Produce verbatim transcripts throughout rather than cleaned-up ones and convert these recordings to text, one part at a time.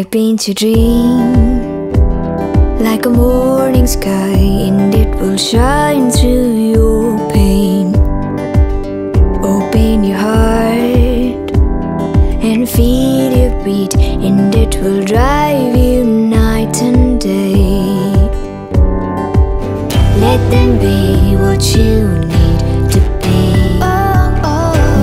I've been to dream, like a morning sky, and it will shine through your pain. Open your heart and feel your beat, and it will drive you night and day. Let them be what you need to be.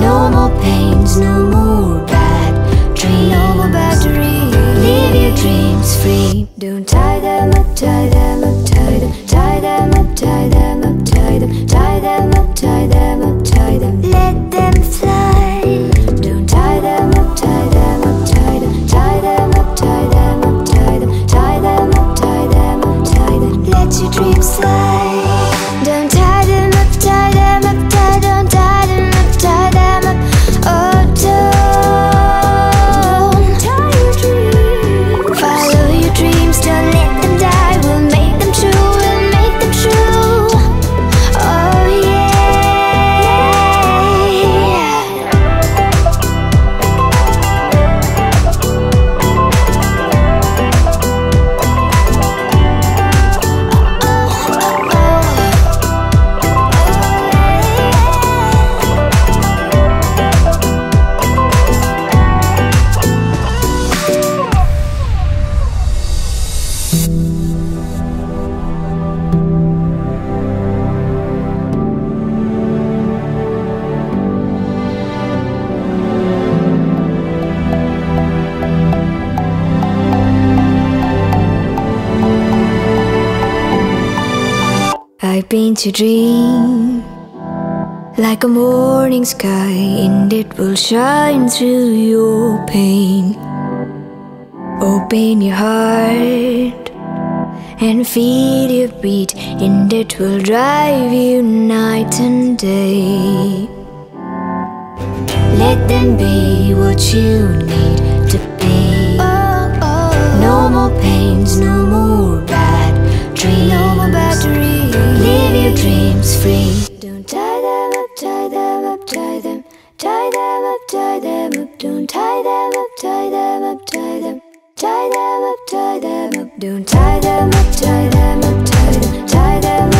No more pains, no more bad dreams. No more bad dreams. Leave your dreams free. Don't tie them up, tie them up, tie them, tie them up, tie them up, tie them, tie them up, tie them up, tie them. Let them fly. Don't tie them up, tie them up, tie them, tie them up, tie them up, tie them, tie them up, tie them up, tie them. Let your dreams fly. Don't tie them up, tie them up, tie them, tie them up, tie them up, oh don't. I've been to dream, like a morning sky, and it will shine through your pain. Open your heart and feel your beat, and it will drive you night and day. Let them be what you need to be. No more pains, no more bad dreams. No more bad dreams. Leave your dreams free. Don't tie them up, tie them up, tie them, tie them up, tie them up. Don't tie them up, tie them up, tie them, tie them up, tie them up. Don't tie them up, tie them up, tie them, tie them.